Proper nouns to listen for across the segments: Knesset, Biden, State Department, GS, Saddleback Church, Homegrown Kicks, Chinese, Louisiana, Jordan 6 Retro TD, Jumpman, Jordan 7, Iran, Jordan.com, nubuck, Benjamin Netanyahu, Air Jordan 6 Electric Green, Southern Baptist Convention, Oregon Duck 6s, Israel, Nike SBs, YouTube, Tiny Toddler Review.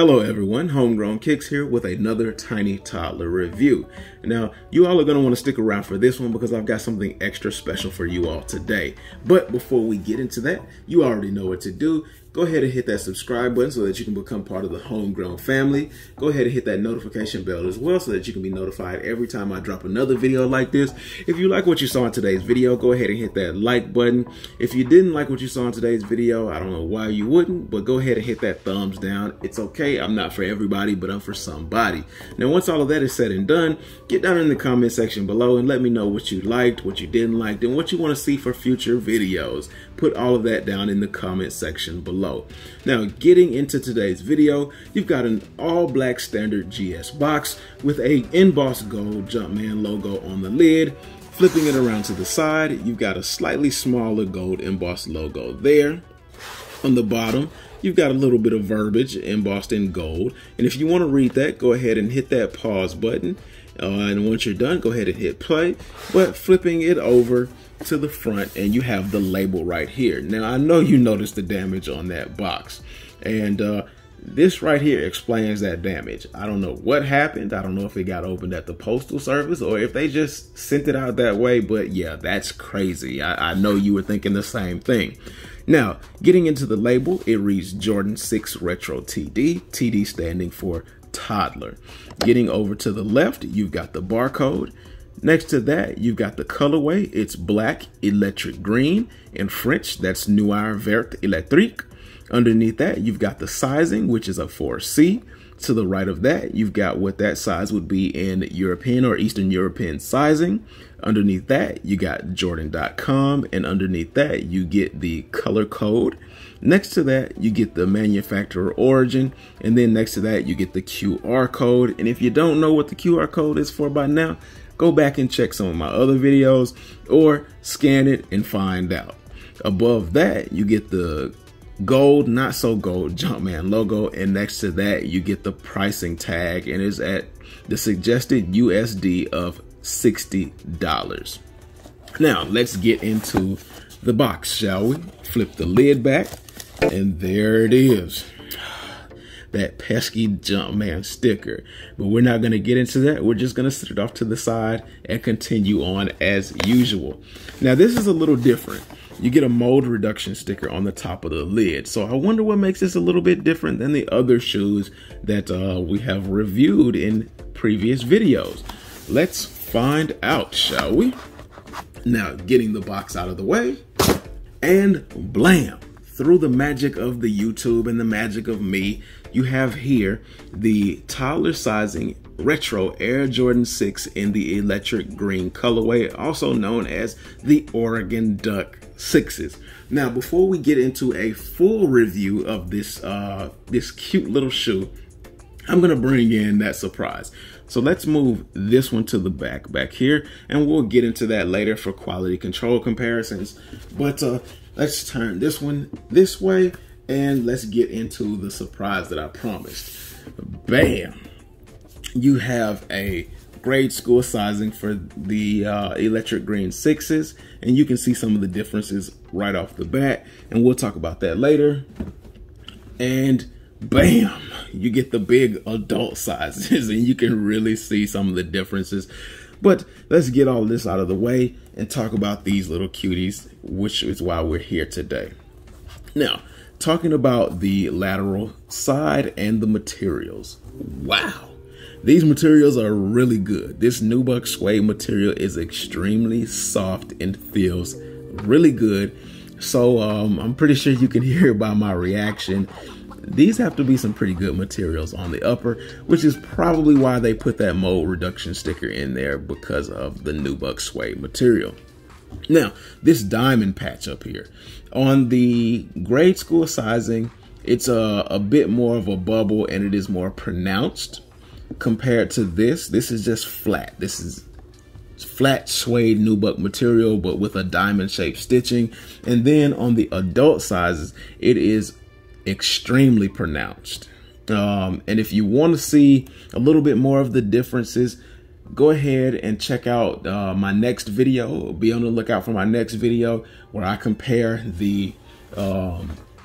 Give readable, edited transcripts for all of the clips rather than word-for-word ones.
Hello everyone, Homegrown Kicks here with another Tiny Toddler Review. Now, you all are going to want to stick around for this one because I've got something extra special for you all today. But before we get into that, you already know what to do. Go ahead and hit that subscribe button so that you can become part of the Homegrown family. Go ahead and hit that notification bell as well so that you can be notified every time I drop another video like this. If you like what you saw in today's video, go ahead and hit that like button. If you didn't like what you saw in today's video, I don't know why you wouldn't, but go ahead and hit that thumbs down. It's okay, I'm not for everybody, but I'm for somebody. Now, once all of that is said and done, get down in the comment section below and let me know what you liked, what you didn't like, and what you want to see for future videos. Put all of that down in the comment section below. Now, getting into today's video, you've got an all-black standard GS box with a embossed gold Jumpman logo on the lid. Flipping it around to the side, you've got a slightly smaller gold embossed logo there. On the bottom, you've got a little bit of verbiage embossed in gold. And if you want to read that, go ahead and hit that pause button. And once you're done, go ahead and hit play. But flipping it over to the front, and you have the label right here. Now, I know you noticed the damage on that box, and this right here explains that damage. I don't know what happened. I don't know if it got opened at the postal service or if they just sent it out that way, but yeah, that's crazy. I know you were thinking the same thing. Now, getting into the label, it reads Jordan 6 Retro TD, TD standing for toddler. Getting over to the left, you've got the barcode. Next to that, you've got the colorway. It's black, electric green. In French, that's noir, vert, électrique. Underneath that, you've got the sizing, which is a 4C. To the right of that, you've got what that size would be in European or Eastern European sizing. Underneath that, you got Jordan.com. And underneath that, you get the color code. Next to that, you get the manufacturer origin. And then next to that, you get the QR code. And if you don't know what the QR code is for by now, go back and check some of my other videos or scan it and find out. Above that, you get the gold, not so gold Jumpman logo. And next to that, you get the pricing tag, and it's at the suggested USD of $60. Now, let's get into the box, shall we? Flip the lid back, and there it is. That pesky Jumpman sticker. But we're not going to get into that. We're just going to sit it off to the side and continue on as usual. Now, this is a little different. You get a mold reduction sticker on the top of the lid. So I wonder what makes this a little bit different than the other shoes that we have reviewed in previous videos. Let's find out, shall we? Now, getting the box out of the way, and blam. Through the magic of the YouTube and the magic of me, you have here the toddler sizing retro Air Jordan 6 in the electric green colorway, also known as the Oregon Duck 6s. Now, before we get into a full review of this, this cute little shoe, I'm gonna bring in that surprise. So let's move this one to the back here, and we'll get into that later for quality control comparisons. But let's turn this one this way, and let's get into the surprise that I promised. Bam! You have a grade school sizing for the electric green 6s, and you can see some of the differences right off the bat, and we'll talk about that later. And bam, you get the big adult sizes, and you can really see some of the differences. But let's get all this out of the way and talk about these little cuties, which is why we're here today. Now, talking about the lateral side and the materials. Wow. These materials are really good. This nubuck suede material is extremely soft and feels really good. So I'm pretty sure you can hear by my reaction, these have to be some pretty good materials on the upper, which is probably why they put that mold reduction sticker in there, because of the nubuck suede material. Now, this diamond patch up here on the grade school sizing, it's a bit more of a bubble, and it is more pronounced compared to this. This is just flat. This is flat suede nubuck material, but with a diamond shaped stitching. And then on the adult sizes, it is extremely pronounced. And if you want to see a little bit more of the differences, go ahead and check out my next video. Be on the lookout for my next video where I compare the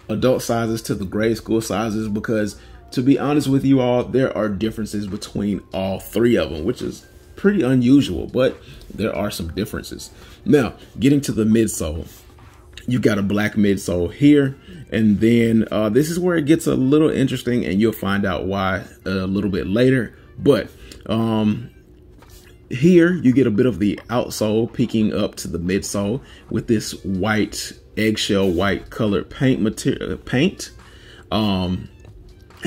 adult sizes to the grade school sizes, because to be honest with you all, there are differences between all three of them, which is pretty unusual, but there are some differences. Now, getting to the midsole, you got a black midsole here, and then this is where it gets a little interesting, and you'll find out why a little bit later. But here you get a bit of the outsole peeking up to the midsole with this white, eggshell white colored paint material,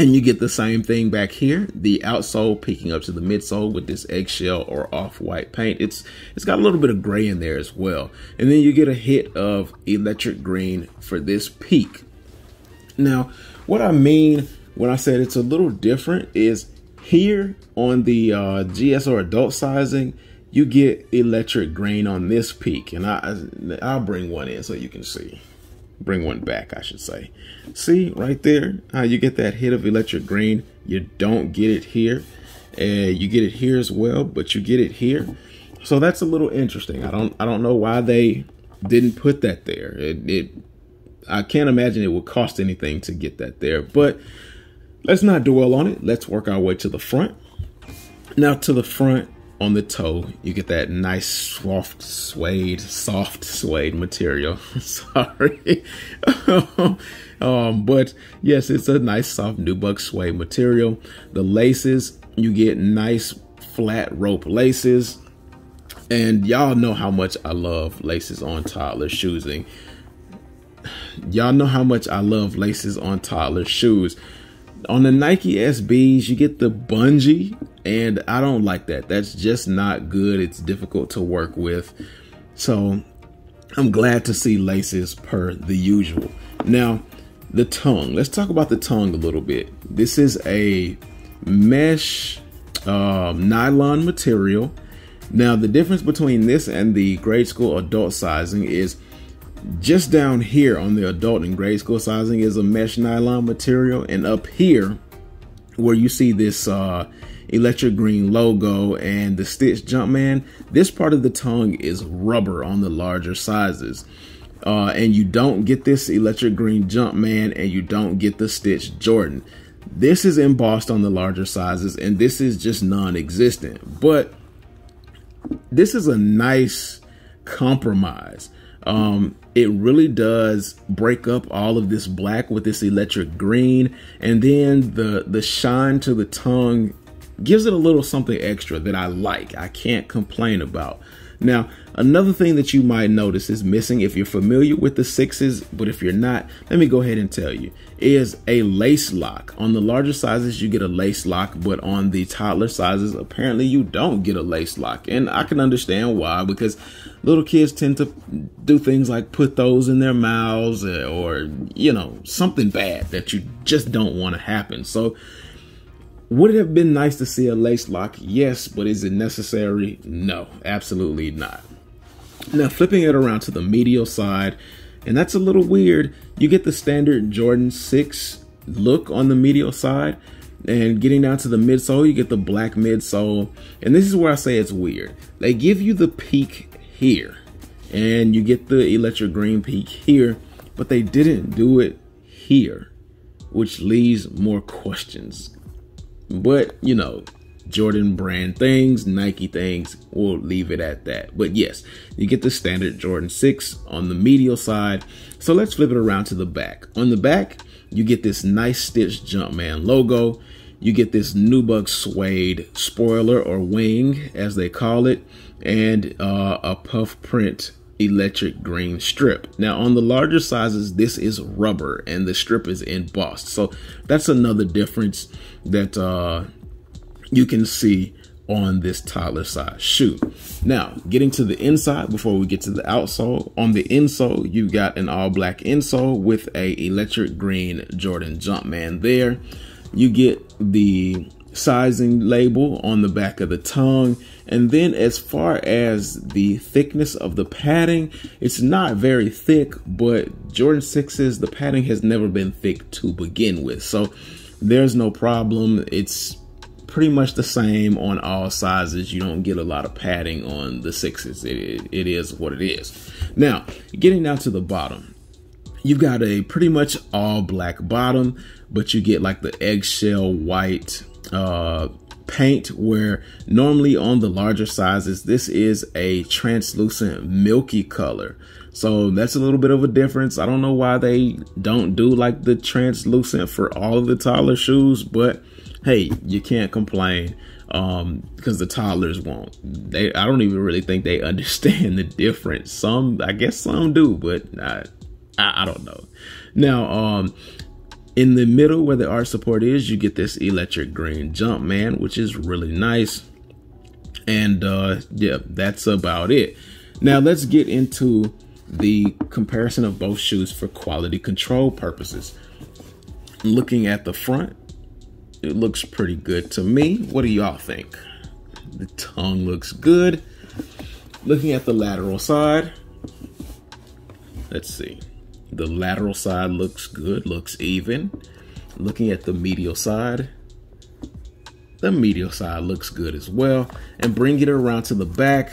and you get the same thing back here, the outsole peeking up to the midsole with this eggshell or off-white paint. It's got a little bit of gray in there as well. And then you get a hit of electric green for this peak. Now, what I mean when I said it's a little different is here on the GS or adult sizing, you get electric green on this peak. And I'll bring one in so you can see. Bring one back, I should say. See right there how you get that hit of electric green. You don't get it here, and you get it here as well, but you get it here. So that's a little interesting. I don't know why they didn't put that there. I can't imagine it would cost anything to get that there, but let's not dwell on it. Let's work our way to the front. Now, to the front on the toe, you get that nice soft suede material. Sorry. But yes, it's a nice soft nubuck suede material. The laces, you get nice flat rope laces, and y'all know how much I love laces on toddler shoes. On the Nike SBs, you get the bungee, and I don't like that. That's just not good. It's difficult to work with. So I'm glad to see laces per the usual. Now, the tongue. Let's talk about the tongue a little bit. This is a mesh nylon material. Now, the difference between this and the grade school adult sizing is just down here on the adult and grade school sizing is a mesh nylon material, and up here where you see this electric green logo and the stitch Jumpman, this part of the tongue is rubber on the larger sizes, and you don't get this electric green Jumpman, and you don't get the stitch Jordan. This is embossed on the larger sizes, and this is just non-existent. But this is a nice compromise. It really does break up all of this black with this electric green, and then the shine to the tongue gives it a little something extra that I like. I can't complain about. Now, another thing that you might notice is missing, if you're familiar with the sixes, but if you're not, let me go ahead and tell you, is a lace lock. On the larger sizes, you get a lace lock, but on the toddler sizes, apparently you don't get a lace lock. And I can understand why, because little kids tend to do things like put those in their mouths, or, you know, something bad that you just don't want to happen. So would it have been nice to see a lace lock? Yes, but is it necessary? No, absolutely not. Now, flipping it around to the medial side, and that's a little weird. You get the standard Jordan 6 look on the medial side, and getting down to the midsole, you get the black midsole. And this is where I say it's weird. They give you the peak here, and you get the electric green peak here, but they didn't do it here, which leaves more questions. But, you know, Jordan brand things, Nike things, we'll leave it at that. But yes, you get the standard Jordan 6 on the medial side. So let's flip it around to the back. On the back, you get this nice stitched Jumpman logo. You get this nubuck suede spoiler, or wing as they call it, and a puff print electric green strip. Now, on the larger sizes, this is rubber and the strip is embossed. So that's another difference that you can see on this toddler size shoe. Now, getting to the inside before we get to the outsole. On the insole, you got an all black insole with a electric green Jordan Jumpman there. You get the sizing label on the back of the tongue, and then as far as the thickness of the padding, it's not very thick, but Jordan 6's, the padding has never been thick to begin with, so there's no problem. It's pretty much the same on all sizes. You don't get a lot of padding on the sixes. It is what it is. Now, getting down to the bottom, You've got a pretty much all black bottom, but you get like the eggshell white paint, where normally on the larger sizes, this is a translucent milky color. So that's a little bit of a difference. I don't know why they don't do like the translucent for all of the toddler shoes, but hey, you can't complain because the toddlers won't. I don't even really think they understand the difference. I guess some do, but I don't know. Now, in the middle where the art support is, you get this electric green Jumpman, which is really nice. And yeah, that's about it. Now let's get into the comparison of both shoes for quality control purposes. Looking at the front, it looks pretty good to me. What do y'all think? The tongue looks good. Looking at the lateral side, let's see. The lateral side looks good, looks even. Looking at the medial side looks good as well. And bring it around to the back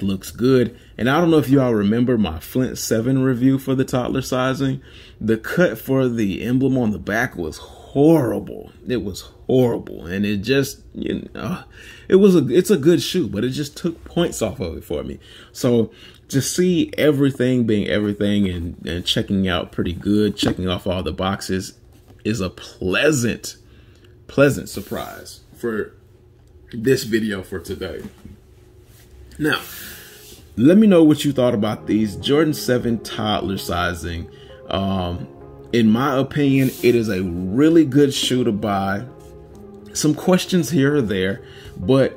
looks good. And I don't know if you all remember my Flint 7 review for the toddler sizing. The cut for the emblem on the back was horrible. It was horrible, and it just, you know, it's a good shoe, but it just took points off of it for me. So to see everything being everything and checking out pretty good, checking off all the boxes, is a pleasant surprise for this video for today. Now, let me know what you thought about these Jordan 7 toddler sizing. In my opinion, it is a really good shoe to buy. Some questions here or there, but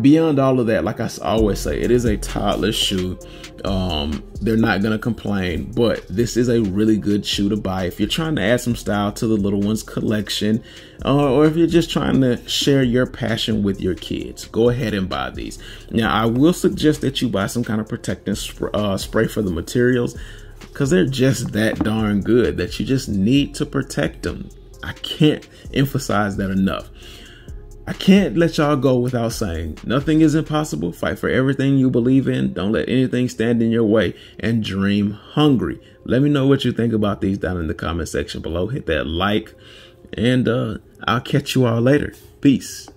beyond all of that, like I always say, it is a toddler shoe. They're not gonna complain, but this is a really good shoe to buy if you're trying to add some style to the little one's collection, or if you're just trying to share your passion with your kids. Go ahead and buy these. Now, I will suggest that you buy some kind of protectant spray for the materials, because they're just that darn good that you just need to protect them. I can't emphasize that enough. I can't let y'all go without saying, nothing is impossible. Fight for everything you believe in. Don't let anything stand in your way, and dream hungry. Let me know what you think about these down in the comment section below. Hit that like, and I'll catch you all later. Peace.